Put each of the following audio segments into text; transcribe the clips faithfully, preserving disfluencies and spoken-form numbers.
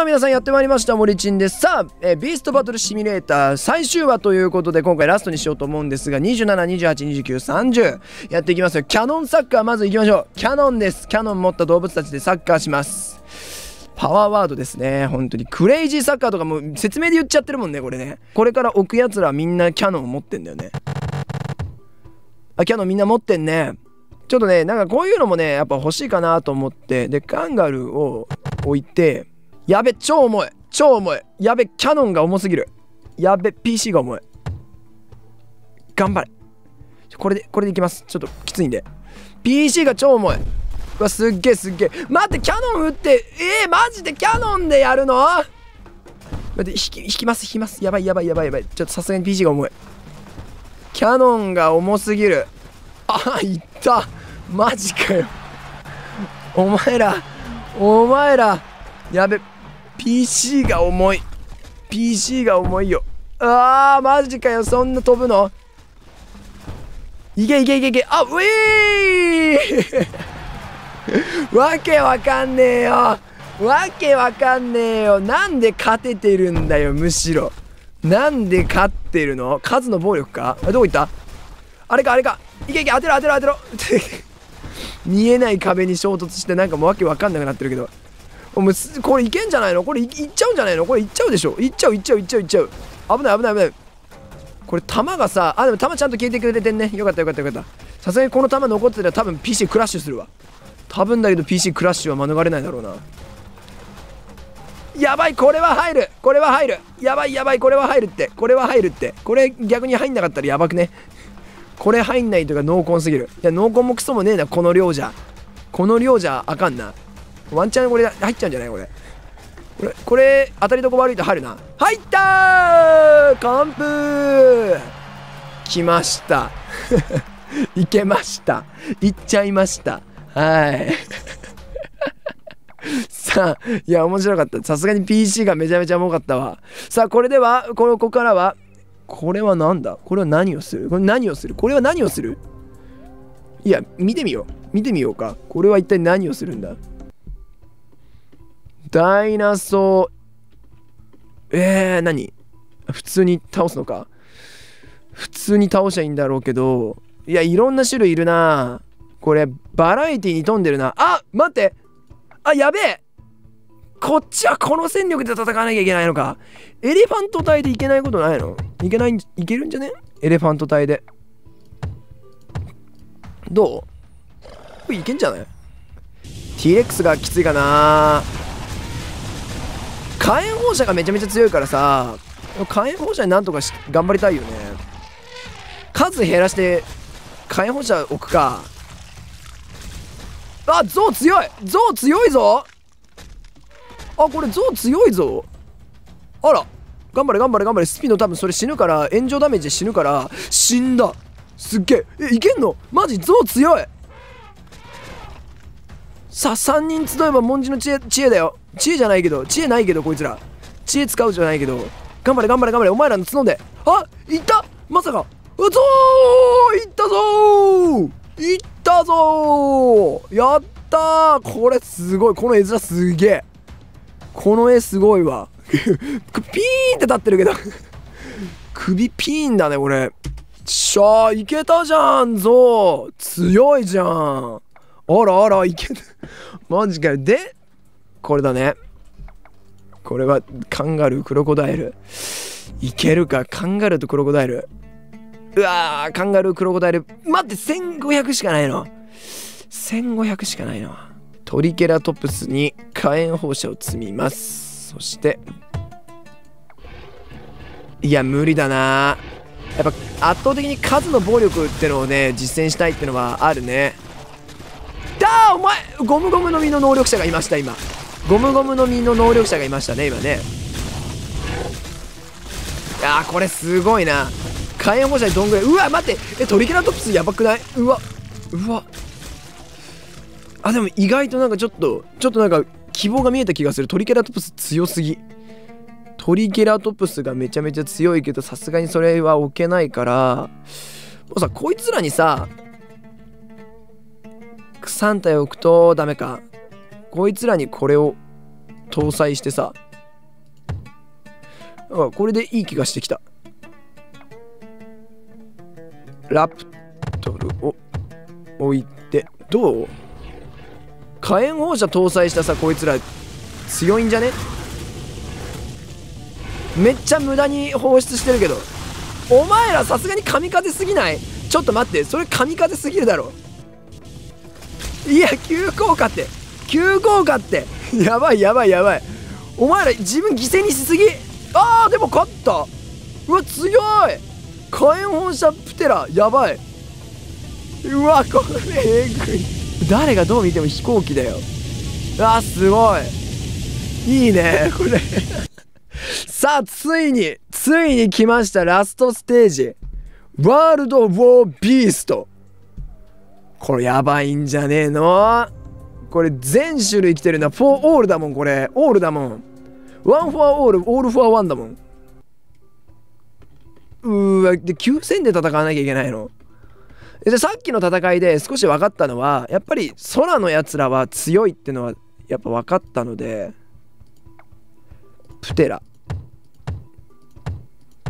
が皆さんやってまいりました、もりちんです。さあ、えー、ビーストバトルシミュレーター最終話ということで、今回ラストにしようと思うんですが、にじゅうなな、にじゅうはち、にじゅうきゅう、さんじゅうやっていきますよ。キャノンサッカー、まずいきましょう。キャノンです。キャノン持った動物たちでサッカーします。パワーワードですね。本当にクレイジーサッカーとかもう説明で言っちゃってるもんね、これね。これから置くやつらみんなキャノン持ってんだよね。あ、キャノンみんな持ってんね。ちょっとね、なんかこういうのもね、やっぱ欲しいかなと思って、で、カンガルーを置いて、やべ、超重い、超重い、やべ、キャノンが重すぎる、やべ、ピーシー が重い、頑張れ、これで、これでいきます、ちょっときついんで、ピーシー が超重い、うわ、すっげえすっげえ、待って、キャノン打って、えー、マジでキャノンでやるの？待って、引き、引きます、引きます、やばいやばいやばいやばい、ちょっとさすがに ピーシー が重い、キャノンが重すぎる、あ、いった。マジかよ。お前ら、お前ら、やべ、ピーシー が重い。ピーシー が重いよ。あー、マジかよ、そんな飛ぶの？いけいけいけいけ、あ、ウィーわけわかんねえよ。わけわかんねえよ。なんで勝ててるんだよ、むしろ。なんで勝ってるの？数の暴力か？あ、どこ行った？あれか、あれか。いけいけ、当てろ当てろ当てろ見えない壁に衝突して、なんかもうわけわかんなくなってるけど、もうこれいけんじゃないの？これ い, いっちゃうんじゃないの？これいっちゃうでしょ？いっちゃういっちゃういっちゃういっちゃう、危ない危ない危ない。これ弾がさあ、でも弾ちゃんと消えてくれてんね。よかったよかったよかった。さすがにこの弾残ってたら多分 ピーシー クラッシュするわ。多分だけど ピーシー クラッシュは免れないだろうな。やばい、これは入る、これは入る、やばいやばい、これは入るって、これは入るって、これ逆に入んなかったらやばくね。これ入んないとか濃厚すぎる。いや、濃厚もクソもねえな、この量じゃ。この量じゃあかんな。ワンチャンこれ入っちゃうんじゃないこれ。これ、これ当たりどこ悪いと入るな。入ったー！完封！来ました。いけました。いっちゃいました。はい。さあ、いや、面白かった。さすがに ピーシー がめちゃめちゃ重かったわ。さあ、これでは、このここからは、これはなんだ？これは何をする？これ何をする？これは何をする？いや、見てみよう。見てみようか。これは一体何をするんだ？ダイナソー。えー、何？普通に倒すのか？普通に倒しゃいいんだろうけど。いや、いろんな種類いるな。これ、バラエティに富んでるな。あ、待って！あ、やべえ！こっちはこの戦力で戦わなきゃいけないのか。エレファント隊でいけないことないの？いけないん、いけるんじゃね？エレファント隊で。どう？これいけんじゃない？ ティーレックス がきついかな。火炎放射がめちゃめちゃ強いからさ、火炎放射になんとかし頑張りたいよね。数減らして火炎放射置くか。あ、ゾウ強い、ゾウ強いぞ。あ、これゾウ強いぞ。あら、頑張れ頑張れ頑張れ。スピード多分それ死ぬから、炎上ダメージで死ぬから、死んだ。すっげえ、え、いけんの？マジゾウ強い。さあ、さんにん集えば文字の知恵、知恵だよ。知恵じゃないけど、知恵ないけど、こいつら知恵使うじゃないけど、頑張れ頑張れ頑張れ、お前らの角で。あ、いった、まさか、うわ、ゾウいったぞー、いったぞー、やったー。これすごい、この絵面すげえ、この絵すごいわピーンって立ってるけど首ピーンだねこれ。しゃあ、いけたじゃん、ゾウ強いじゃん。あらあら、いけたマジかよ。でこれだね、これはカンガルークロコダイルいけるか。カンガルーとクロコダイル、うわー、カンガルークロコダイル、待って、せんごひゃくしかないの？せんごひゃくしかないの？トリケラトプスに火炎放射を積みます。そして、いや、無理だな。やっぱ圧倒的に数の暴力ってのをね、実践したいってのはあるね。だー、お前、ゴムゴムの実の能力者がいました今。ゴムゴムの実の能力者がいましたね今ね。いやー、これすごいな。火炎放射でどんぐらい、うわ、待って、え、トリケラトプスやばくない？うわうわ、あ、でも意外となんかちょっとちょっとなんか希望が見えた気がする。トリケラトプス強すぎ。トリケラトプスがめちゃめちゃ強いけど、さすがにそれは置けないから、もうさ、こいつらにささん体置くとダメか。こいつらにこれを搭載してさ、うん、これでいい気がしてきた。ラプトルを置いて、どう？火炎放射搭載したさ、こいつら強いんじゃね？めっちゃ無駄に放出してるけど、お前らさすがに神風すぎない？ちょっと待って、それ神風すぎるだろ。いや急降下って急降下ってやばいやばいやばい、お前ら自分犠牲にしすぎ。あーでも勝った。うわ強い火炎放射プテラやばい。うわこれえぐい、誰がどう見ても飛行機だよ。あーすごいいいねこれさあついについに来ました、ラストステージ、ワールド・ウォー・ビースト。これやばいんじゃねえの？これ全種類来てるな。フォーオールだもん、これオールだもん。ワンフォアオール、オールフォアワンだもん。うわできゅうせんで戦わなきゃいけないので、さっきの戦いで少し分かったのはやっぱり空のやつらは強いってのはやっぱ分かったので、プテラ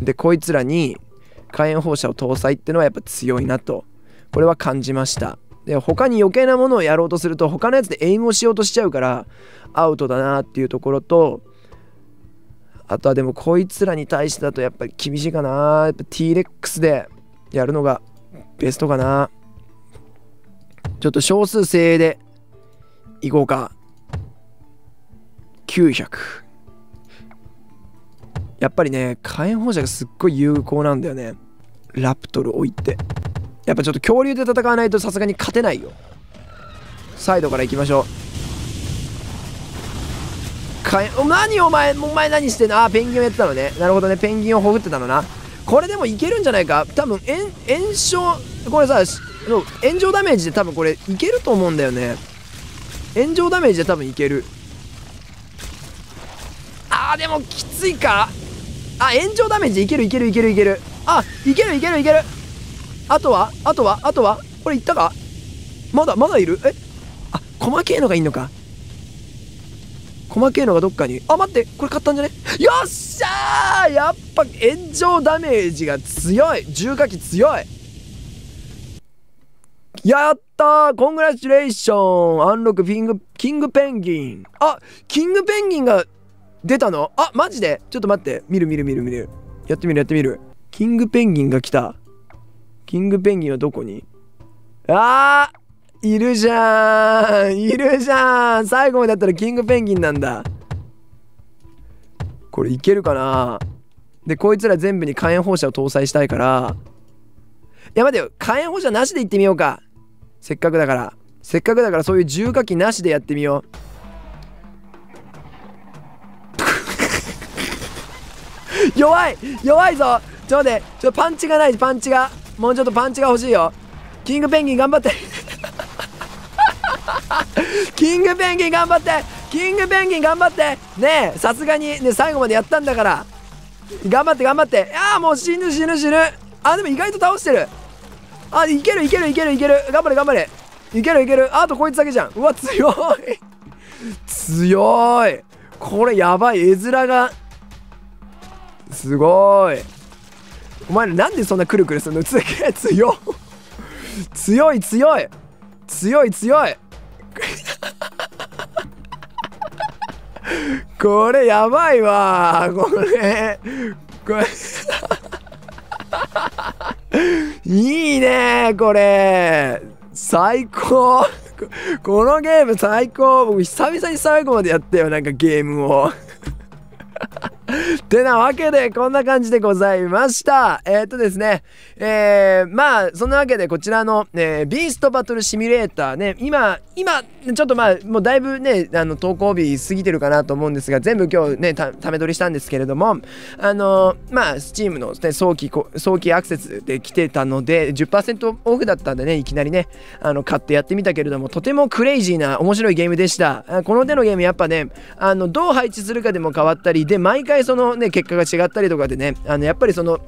でこいつらに火炎放射を搭載ってのはやっぱ強いなと、これは感じました。で他に余計なものをやろうとすると他のやつでエイムをしようとしちゃうからアウトだなっていうところと、あとはでもこいつらに対してだとやっぱり厳しいかな。やっぱ T レックスでやるのがベストかな。ちょっと少数精鋭でいこうか。きゅうひゃく。やっぱりね火炎放射がすっごい有効なんだよね。ラプトル置いて、やっぱちょっと恐竜で戦わないとさすがに勝てないよ。サイドから行きましょう。火炎、何お前お前何してんの。あーペンギンをやってたのね、なるほどね。ペンギンをほぐってたのな。これでもいけるんじゃないか多分。炎症これさ炎上ダメージで多分これいけると思うんだよね。炎上ダメージで多分いける。あーでもきついか。あ、炎上ダメージいけるいけるいけるいける。あ、いけるいけるいける。あとはあとはあとはこれいったか。まだまだいる。え、あ、細けえのがいんのか。細けえのがどっかに。あ、待って、これ勝ったんじゃね。よっしゃー、やっぱ炎上ダメージが強い。重火器強い。やったー、コングラチュレーション。アンロックピングキングペンギン。あ、キングペンギンが出たの？あ、マジで？ちょっと待って。見る見る見る見る。やってみるやってみる。キングペンギンが来た。キングペンギンはどこに？あーいるじゃーんいるじゃーん。最後までだったらキングペンギンなんだ。これいけるかな？で、こいつら全部に火炎放射を搭載したいから。いや待てよ。火炎放射なしでいってみようか。せっかくだから。せっかくだからそういう重火器なしでやってみよう。弱い弱いぞ。ちょっと待って、ちょっとパンチがない。パンチがもうちょっとパンチが欲しいよ。キングペンギン頑張ってキングペンギン頑張ってキングペンギン頑張ってねえ、さすがにね、最後までやったんだから頑張って頑張って。ああもう死ぬ死ぬ死ぬ。あでも意外と倒してる。あいけるいけるいけるいける。頑張れ頑張れ。いけるいける。あとこいつだけじゃん。うわ強い強い。これやばい。絵面がすごい。お前らなんでそんなくるくるするの。すげえ強強い強い強い強いこれやばいわこれこれいいねこれ最高このゲーム最高。僕久々に最後までやったよなんかゲームをてなわけでこんな感じでございました。えー、っとですね、えー、まあそんなわけでこちらの、えー、ビーストバトルシミュレーターね、今今ちょっとまあもうだいぶねあの投稿日過ぎてるかなと思うんですが、全部今日ねため取りしたんですけれども、あのー、まあ Steam の、ね、早期早期アクセスで来てたので じゅっパーセント オフだったんでね、いきなりねあの買ってやってみたけれども、とてもクレイジーな面白いゲームでした。この手のゲームやっぱねあのどう配置するかでも変わったりで、毎回そのね結果が違ったりとかでね、あのやっぱりその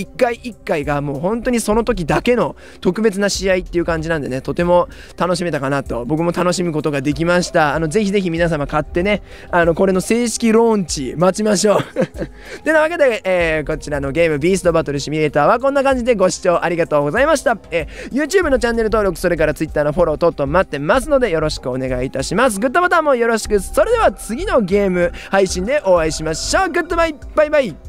一回一回がもう本当にその時だけの特別な試合っていう感じなんでね、とても楽しめたかなと、僕も楽しむことができました。あのぜひぜひ皆様買ってね、あのこれの正式ローンチ待ちましょうてなわけで、えー、こちらのゲームビーストバトルシミュレーターはこんな感じでご視聴ありがとうございました。えー、YouTube のチャンネル登録、それから Twitter のフォロー等々待ってますのでよろしくお願いいたします。グッドボタンもよろしく。それでは次のゲーム配信でお会いしましょう。グッドバイ、バイバイ。